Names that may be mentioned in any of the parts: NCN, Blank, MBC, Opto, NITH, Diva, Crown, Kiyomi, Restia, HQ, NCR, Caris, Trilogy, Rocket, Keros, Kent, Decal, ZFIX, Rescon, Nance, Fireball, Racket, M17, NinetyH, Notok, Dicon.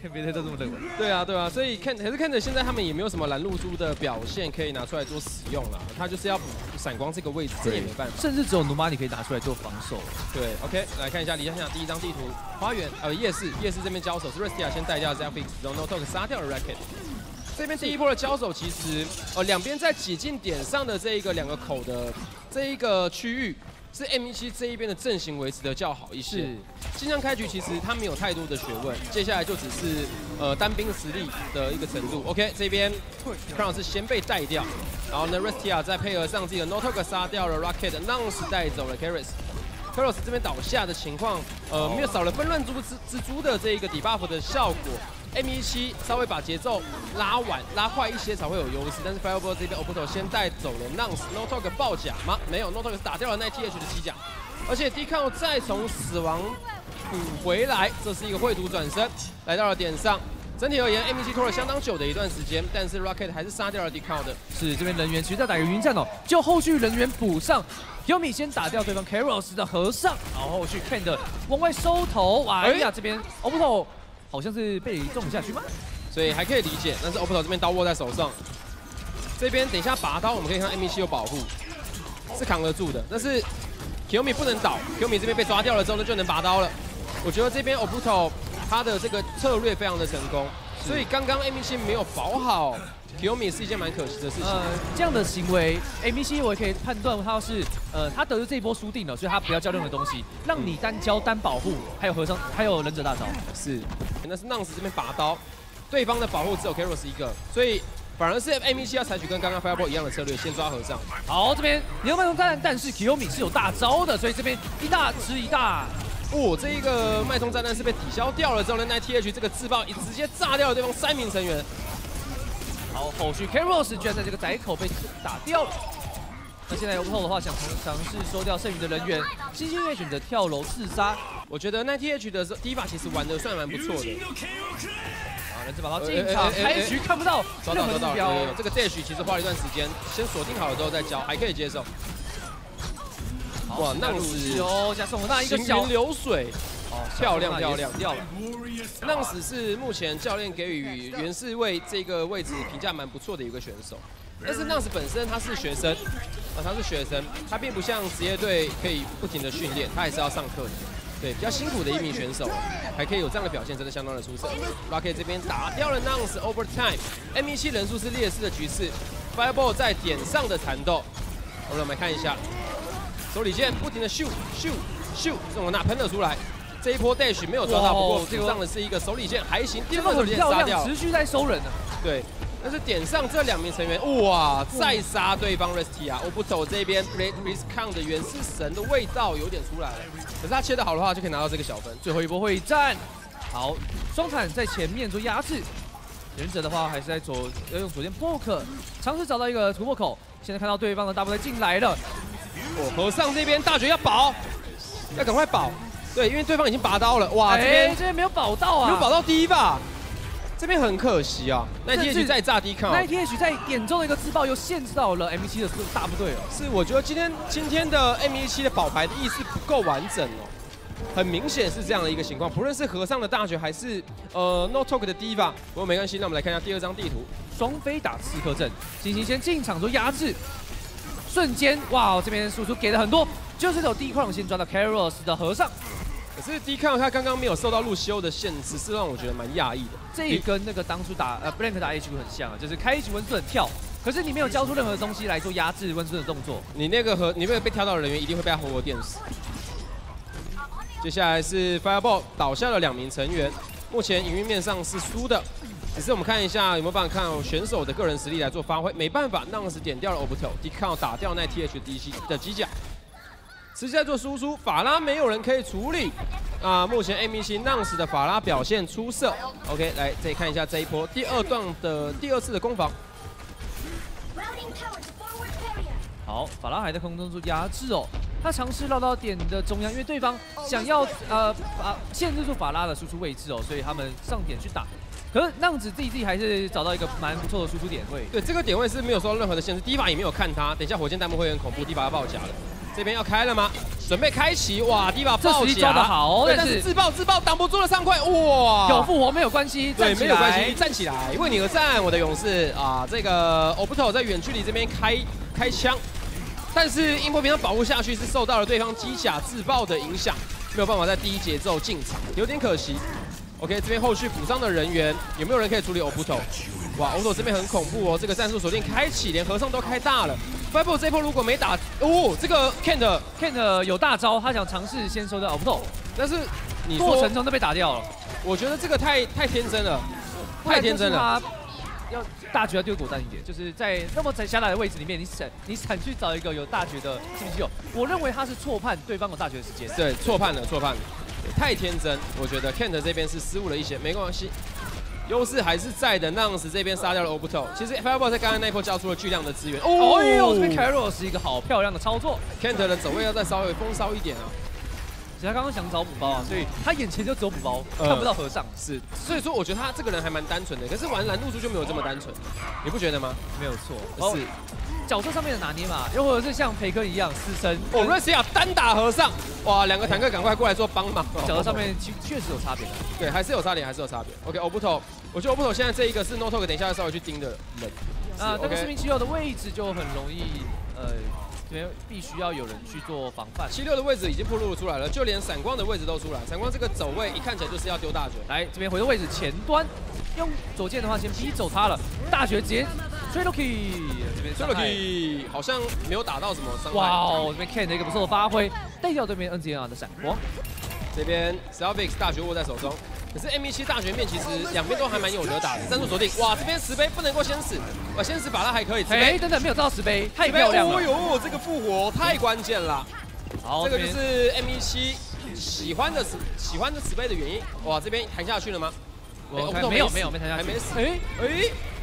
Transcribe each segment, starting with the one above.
就别的都这么认为。对啊，对啊，所以看还是看着现在他们也没有什么拦路猪的表现可以拿出来做使用了，他就是要补闪光这个位置，这也没办法。甚至只有努玛你可以拿出来做防守。对 ，OK， 来看一下李想想第一张地图，花园夜市这边交手是 Restia 先带掉 ZFIX， 然后 Notok 杀掉了 Racket。这边第一波的交手其实两边在挤进点上的这一个两个口的这一个区域。 是 M17这一边的阵型维持的较好一些。新疆开局其实他没有太多的学问，接下来就只是单兵实力的一个程度。OK， 这边 Crown 是先被带掉，然后呢 Restia 再配合上自己的 Notok 杀掉了 Rocket， Nance 带走了 Caris 这边倒下的情况，没有少了纷乱猪蜘蛛的这一个 debuff 的效果。 M17稍微把节奏拉晚、拉快一些才会有优势，但是 Fireball 这边 Opto 先带走了 Nance Notok 爆甲吗？没有 ，Notok 打掉了 NinetyH 的机甲，而且 Decal 再从死亡补回来，这是一个绘图转身，来到了点上。整体而言 ，M17拖了相当久的一段时间，但是 Rocket 还是杀掉了 Decal 的。是这边人员其实在打一个云战哦，就后续人员补上。 Kiyomi 先打掉对方 Keros 的和尚，然后去 Kent 的往外收头。哎呀，这边 Opto。 好像是被中下去吗？所以还可以理解，但是 Opto 这边刀握在手上，这边等一下拔刀，我们可以看 M17有保护，是扛得住的。但是 Kiyomi 不能倒 ，Kiyomi 这边被抓掉了之后呢，就能拔刀了。我觉得这边 Opto 他的这个策略非常的成功，所以刚刚 M17没有保好 Kiyomi 是一件蛮可惜的事情。这样的行为 ，M17我也可以判断他是他得知这一波输定了，所以他不要交任何东西，让你单交单保护，还有和尚，还有忍者大招是。 那是 Nance 这边拔刀，对方的保护只有 Keros 一个，所以反而是 M17要采取跟刚刚 Fireball 一样的策略，先抓和尚。好，这边你要慢动作，但是 Kiyomi 是有大招的，所以这边一大吃一大。这一个脉冲炸弹是被抵消掉了之后呢 ，NITH 这个自爆也直接炸掉了对方3名成员。好，后续 Keros 居然在这个窄口被打掉了。那现在由后的话想尝试收掉剩余的人员，星星月选择跳楼自杀。 我觉得 NinetyH 的Diva其实玩的算蛮不错的。好，人质把刀进场，开局看不到任何目标。这个 dash 其实花了一段时间，先锁定好了之后再交，还可以接受。哇，Nance哦，加上我那一个行云流水，漂亮漂亮掉了。Nance是目前教练给予原侍卫这个位置评价蛮不错的一个选手。 但是 Nance 本身他是学生，他并不像职业队可以不停的训练，他也是要上课的，对，比较辛苦的一名选手，还可以有这样的表现，真的相当的出色。Rocket 这边打掉了 Nance Overtime，M17人数是劣势的局势 ，Fireball 在点上的缠斗，我们来看一下，手里剑不停的咻，这种拿喷了出来。 这一波 dash 没有抓到，不过补上的是一个手里剑，还行。第二个手里剑杀掉，持续在收人呢。对，但是点上这2名成员，哇，再杀对方 Restia。Opto 这边 Rescon 的原始神的味道有点出来了，可是他切得好的话，就可以拿到这个小分。最后一波会战，好，双坦在前面做压制，忍者的话还是在要用左键 poke 尝试找到一个突破口。现在看到对方的大部队进来了，和尚这边大绝要保，要赶快保。 对，因为对方已经拔刀了，哇，这边没有保到啊，没有保到第一吧，这边很可惜啊。NinetyH 在炸低抗 ，NinetyH 在点中的一个自爆又限制到了 M17的大部队哦。是，我觉得今天的 M17的保牌的意识不够完整哦，很明显是这样的一个情况。不论是和尚的大学还是Notok 的 Diva， 不过没关系，那我们来看一下第2张地图，双飞打刺客阵，星星先进场做压制，瞬间哇，这边输出给了很多，就是走低矿先抓到 Keros 的和尚。 可是Dicon他刚刚没有受到路修的限制，是让我觉得蛮讶异的。这一跟那个当初打Blank 打 HQ 很像啊，就是开局温顺跳，可是你没有交出任何东西来做压制温顺的动作。你那个被跳到的人员一定会被他活活电死。接下来是 Fireball 倒下了2名成员，目前营运面上是输的，只是我们看一下有没有办法看选手的个人实力来做发挥。没办法，Nance点掉了 Opto，Dicon 打掉NinetyH的机甲。 持续在做输出，法拉没有人可以处理啊！目前 M17 Nance 的法拉表现出色。OK， 来再看一下这一波第二次的攻防。好，法拉还在空中做压制哦，他尝试绕到点的中央，因为对方想要限制住法拉的输出位置哦，所以他们上点去打。 可是Nance自己还是找到一个蛮不错的输出点位。对，这个点位是没有受到任何的限制，Diva也没有看他。等一下火箭弹幕会很恐怖，Diva要爆甲了。这边要开了吗？准备开启，哇，第一把暴击抓得好，但是自爆挡不住了上块，哇，有复活没有关系，对，没有关系，站起来，为你而战，我的勇士啊！这个 Opto 在远距离这边开枪，但是音波平常保护下去是受到了对方机甲自爆的影响，没有办法在第一节奏进场，有点可惜。 OK， 这边后续补上的人员有没有人可以处理 Opto？ 哇 ，Opto 这边很恐怖哦，这个战术锁定开启，连和尚都开大了。Fireball 这一波如果没打，哦，这个 Kent 有大招，他想尝试先收掉 Opto， 但是你过程中都被打掉了。我觉得这个太天真了，太天真了。要大局要丢果断一点，就是在那么狭窄的位置里面，你闪去找一个有大局的是不是有？我认为他是错判对方有大局的时间。对，错判了。 太天真，我觉得 Kent 这边是失误了一些，没关系，优势还是在的。Nance 这边杀掉了 Opto， 其实 Fireball 在刚刚那一波交出了巨量的资源。哦呦，这边 Caris 是一个好漂亮的操作 ，Kent 的走位要再稍微风骚一点啊。其实他刚刚想找补包啊，所以他眼前就只有补包，看不到和尚。是，所以说我觉得他这个人还蛮单纯的，可是玩拦路猪就没有这么单纯，你不觉得吗？没有错，是角色上面的拿捏嘛，又或者是像培根一样私生。哦，瑞西亚单打和尚。 哇，两个坦克赶快过来做帮忙！角色上面确实有差别的，对，还是有差别。OK，Opto， 我觉得 Opto 现在这一个是 Notok， 等一下稍微去盯的人。啊，但是706的位置就很容易，这边必须要有人去做防范。706的位置已经暴露出来了，就连闪光的位置都出来。闪光这个走位一看起来就是要丢大绝，来这边回到位置前端，用左键的话先逼走他了，大绝直接。 Trilogy 好像没有打到什么伤害。哇哦，这边 Kent 一个不错的发挥，带掉对面 NCR 的闪光。这边 ZFIX 大绝握在手中，可是 M17 大绝面其实两边都还蛮有得打的。战术锁定，哇，这边石碑不能够先死，我先死把他还可以。哎，等等，没有到石碑，太漂亮了。哦呦，这个复活太关键了。好，这个就是 M17 喜欢的石碑的原因。哇，这边弹下去了吗？我没有弹下去，还没死。哎。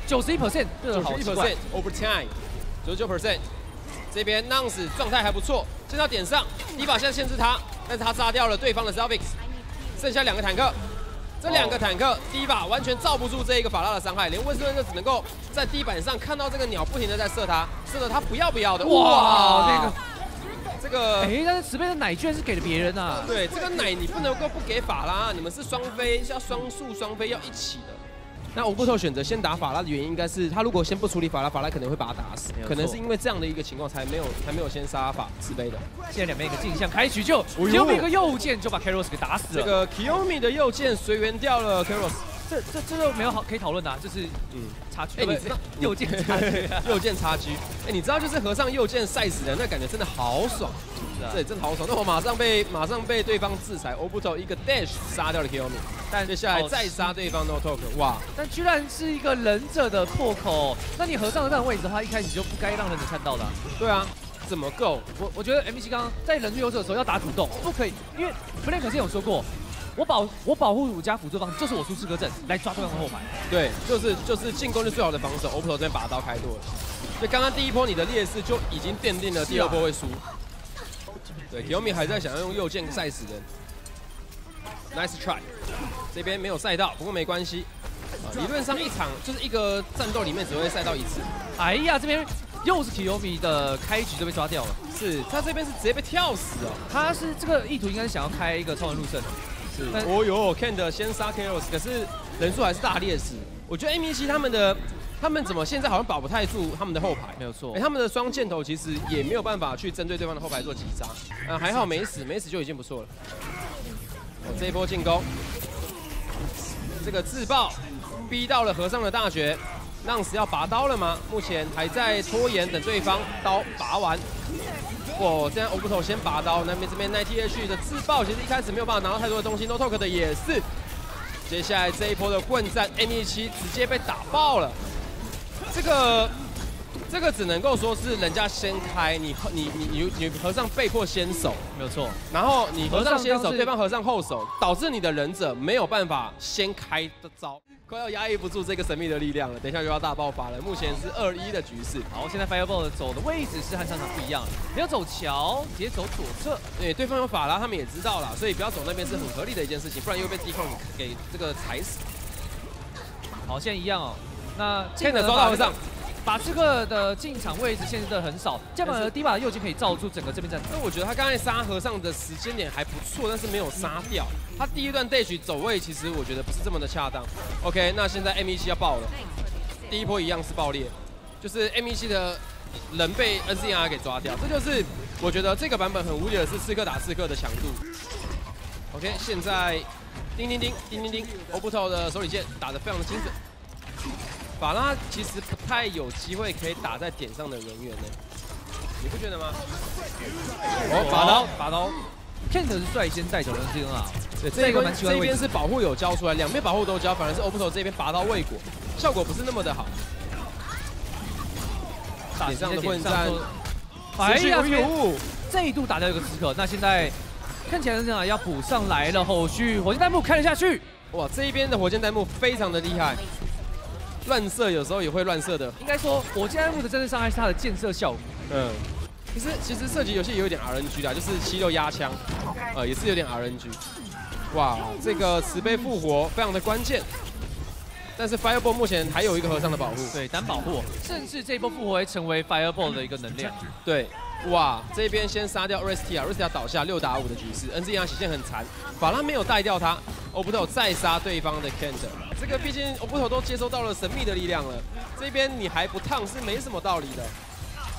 91%， 91% overtime， 99%。这边 Nance 状态还不错，进到点上，Diva现在限制他，但是他杀掉了对方的 ZFIX， 剩下两个坦克，这两个坦克Diva完全罩不住这一个法拉的伤害，连温斯顿就只能够在地板上看到这个鸟不停的在射他，射得他不要的。哇，这个，哎，但是慈悲的奶居然是给了别人啊。对，这个奶你不能够不给法拉，你们是双飞，要双速双飞要一起的。 那Opto选择先打法拉的原因，应该是他如果先不处理法拉，法拉可能会把他打死。可能是因为这样的一个情况，才没有先杀法慈悲的。现在两边一个镜像开局就 Kiyomi 的右键就把 Keros 给打死了。这个 Kiyomi 的右键随缘掉了 Keros， 这就没有好可以讨论的，就是差距。哎，右键差距，右键差距。哎，你知道就是和尚右键晒死人，那感觉真的好爽，对，真的好爽。那我马上被对方制裁 ，Opto 一个 dash 杀掉了 Kiyomi。 但接下来再杀对方 Notok， 哇！但居然是一个忍者的破口，那你和尚的那个位置的话，一开始就不该让忍者看到的。对啊，怎么够？我觉得 MBC 刚刚在人去优势的时候要打主动，不可以，因为 Blank 之前有说过，我保护武家辅助方就是我出四个阵来抓对方的后排。对，就是进攻是最好的防守。Opto 这边把刀开多了，所以刚刚第一波你的劣势就已经奠定了第二波会输。对 ，Kiyomi 还在想要用右键晒死人。 Nice try， 这边没有赛到，不过没关系。理论上一场就是一个战斗里面只会赛到一次。哎呀，这边又是 Kiyomi 的开局就被抓掉了。是他这边是直接被跳死哦。他是这个意图应该是想要开一个超人路胜。是。哦呦 ，Kent 先杀 Keros， 可是人数还是大劣势。我觉得 M17 他们怎么现在好像保不太住他们的后排？没有错，他们的双箭头其实也没有办法去针对对方的后排做击杀。啊，还好没死就已经不错了。 这一波进攻，这个自爆逼到了和尚的大绝，Nance要拔刀了吗？目前还在拖延，等对方刀拔完。哇，这样 Opto 先拔刀，那边这边 NinetyH 的自爆其实一开始没有办法拿到太多的东西 ，Notok 的也是。接下来这一波的混战 ，M17 直接被打爆了。这个只能够说是人家先开，你和尚被迫先手，没有错。然后你和尚先手，对方和尚后手，导致你的忍者没有办法先开的招，快要压抑不住这个神秘的力量了。等一下就要大爆发了，目前是2-1的局势。好，现在 Fireball 走的位置是和上场不一样，你要走桥，直接走左侧。对，对方有法拉，他们也知道啦，所以不要走那边是很合理的一件事情，不然又被 Dicon 给这个踩死。好，现在一样哦。那Kent抓到和尚。把这个的进场位置限制的很少，这样的 Diva 的右击可以罩住整个这边战场。那我觉得他刚才杀和尚的时间点还不错，但是没有杀掉。他第一段 dash 走位其实我觉得不是这么的恰当。OK， 那现在 M17 要爆了，第一波一样是爆裂，就是 M17 的人被 NCR 给抓掉，这就是我觉得这个版本很无解的是刺客打刺客的强度。OK， 现在叮叮叮叮叮叮 ，Opto 的手里剑打得非常的精准。 法拉其实不太有机会可以打在点上的人员呢，你不觉得吗？哦，法刀 ，Kent 是率先带走人这根啊。对，这边是保护有交出来，两边保护都交，反而是 Opto 这边拔刀未果，效果不是那么的好。打点上的混战，哎呀，这一度打掉一个刺客，那现在看起来是这样要补上来了，后续火箭弹幕看得下去。哇，这一边的火箭弹幕非常的厉害。 乱射有时候也会乱射的，应该说火箭弹幕的真正伤害是它的建设效果。嗯，其实射击游戏也有点 RNG 啦，就是76压枪，也是有点 RNG。哇，这个慈悲复活非常的关键，但是 Fireball 目前还有一个和尚的保护，对单保护，甚至这一波复活会成为 Fireball 的一个能量。对，哇，这边先杀掉 Restia 倒下6打5的局势 ，NCR 血线很残，法拉没有带掉他。 Opto 再杀对方的 Kent， 这个毕竟 Opto 都接收到了神秘的力量了，这边你还不烫是没什么道理的。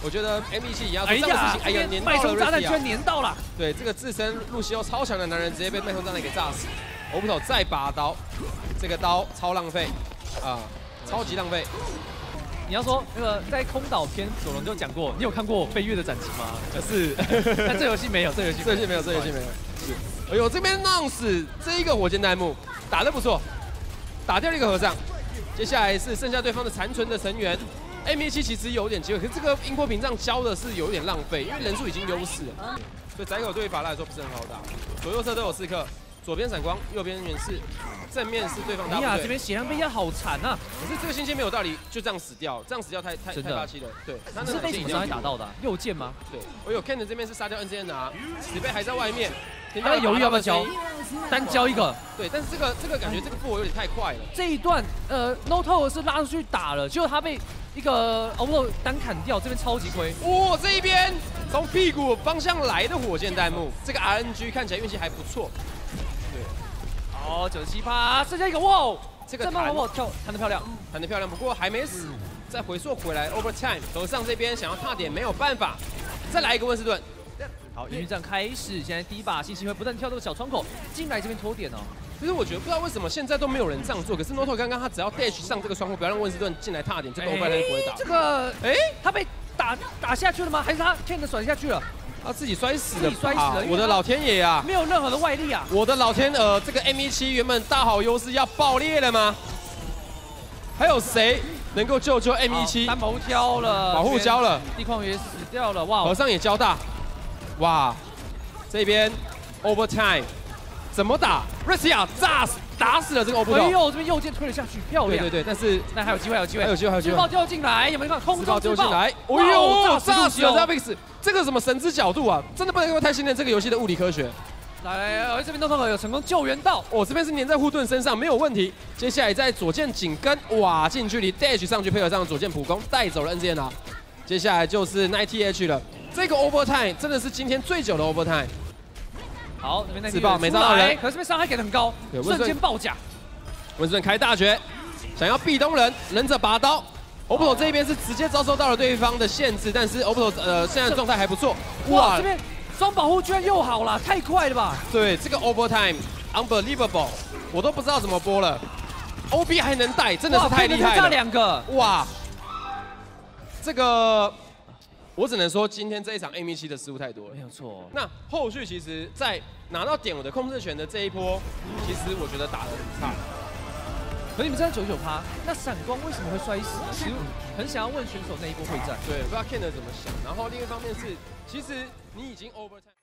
我觉得 MEC 也要做这样的事情。哎呀，脉冲炸弹居然粘到了！对，这个自身路西欧超强的男人直接被脉冲炸弹给炸死。Opto 再拔刀，这个刀超浪费啊，超级浪费。你要说那个在空岛篇，索隆就讲过，你有看过飞跃的展旗吗？是，但这游戏没有，这游戏没有。 哎呦，这边 Nance 这一个火箭弹幕打得不错，打掉了一个和尚。接下来是剩下对方的残存的成员 ，M17 其实有点机会，可是这个音波屏障交的是有点浪费，因为人数已经优势了，所以窄口对于法拉来说不是很好打。左右侧都有刺客，左边闪光，右边远视，正面是对方打不对。哎呀，这边血量被压好惨啊！可是这个星星没有道理就这样死掉，这样死掉太霸气了。对，他是被什么伤害打到的、啊？右键吗？对。哎呦 ，Kent 这边是杀掉 NCN 拿，死背还在外面。 他在犹豫要不要交，单交一个。对，但是这个感觉这个复活有点太快了。这一段Notok 是拉出去打了，结果他被一个 Opto 单砍掉，这边超级亏。哇，这一边从屁股方向来的火箭弹幕，这个 RNG 看起来运气还不错。对，好，97%，剩下一个哇，这个弹得漂亮，弹得漂亮，不过还没死，再回溯回来 overtime， 和尚这边想要踏点没有办法，再来一个温斯顿。 好，英语战开始。现在第一把信息会不断跳这个小窗口进来这边拖点哦。其实我觉得不知道为什么现在都没有人这样做。可是 Notok 刚刚他只要 dash 上这个窗口，不要让温斯顿进来踏点，这个 overtime 不会打。这个他被打下去了吗？还是他 Kent 甩下去了？他自己摔死了。自己摔死了！我的老天爷啊！没有任何的外力啊！我的老天鹅，这个 M17 原本大好优势要爆裂了吗？还有谁能够救M17？ 单保护交了，保护交了，地矿也死掉了。哇，和尚也交大。 哇，这边 overtime 怎么打 ？Restia 打死了这个 Opto。哎呦，这边右键推了下去，漂亮。对，但是那还有机会，还有机会。自爆掉进来，有没有看空中自爆？哎呦，炸死了 ZFIX 这个什么神之角度啊，真的不能够太信任这个游戏的物理科学。来，这边Notok有成功救援到，哦，这边是粘在护盾身上，没有问题。接下来在左键紧跟，哇，近距离 dash 上去配合上左键普攻，带走了 NCR 啊。接下来就是 NinetyH 了。 这个 overtime 真的是今天最久的 overtime。好，这边自爆没伤到人，可是这边伤害给的很高，瞬间爆甲。温顺开大绝，想要壁咚人，忍者拔刀。Opto 这边是直接遭受到了对方的限制，但是 Opto 现在的状态还不错。哇，这边双保护居然又好了，太快了吧？对，这个 overtime unbelievable， 我都不知道怎么播了。OB 还能带，真的是太厉害了。炸两个，哇，这个。 我只能说，今天这一场 M17 的失误太多了。没有错。那后续其实，在拿到点我的控制权的这一波，其实我觉得打得很差。可你们站在99%，那闪光为什么会摔死？其实很想要问选手那一波会战。对，不知道 Kent 怎么想。然后另一方面是，其实你已经 overtime。